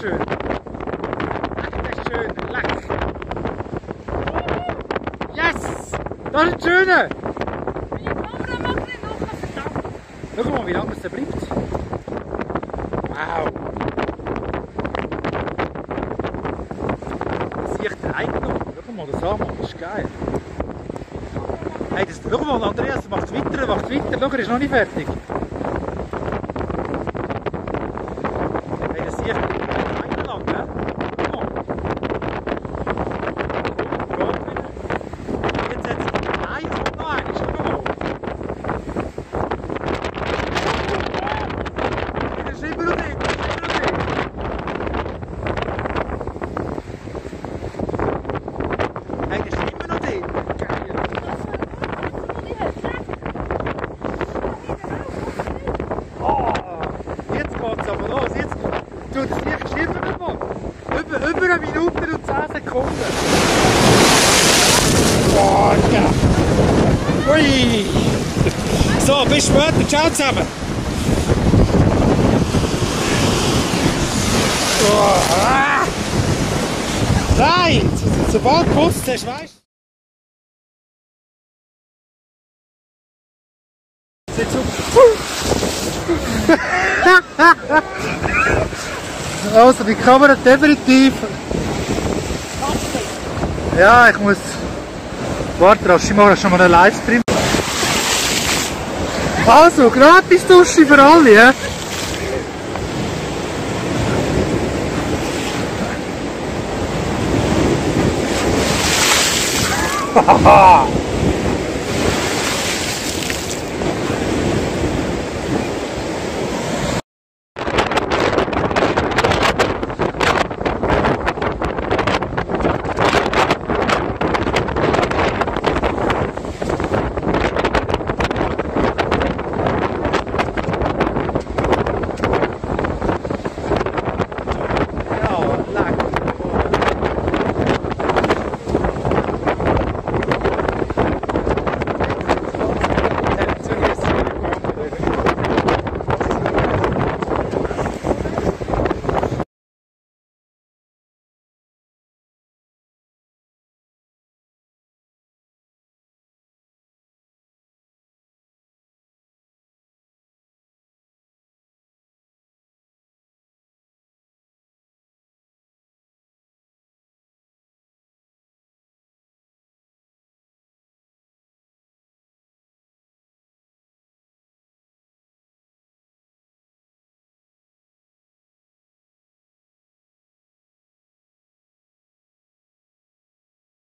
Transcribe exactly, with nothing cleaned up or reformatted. schön. Ach, der schöne Lachs. Yes! Das ist der schöne! Schau mal, wie lange es da bleibt. Wow! Das ist echt eigenartig. Schau mal, das Hammer, das ist geil. Hey, das, schau mal, Andreas macht weiter, macht weiter. Schau, er ist noch nicht fertig. Hey, das ist echt eigenartig, ne? Schau mal. Jetzt hat es... Nein, es kommt noch eines. Schau mal. Hey, das ist immer noch drin, das ist immer noch drin. Hey, das ist immer noch drin. Das Licht schimmert mal. Über, über eine Minute und zehn Sekunden. Oh, ja. Ui. So, bis später. Ciao zusammen. Oh, ah. Nein, sobald du geputzt hast, weißt du. Jetzt Also die Kamera definitiv. Ja, ich muss warten, also ich mache schon mal einen Livestream. Also, gratis Dusche für alle, ja? Haha!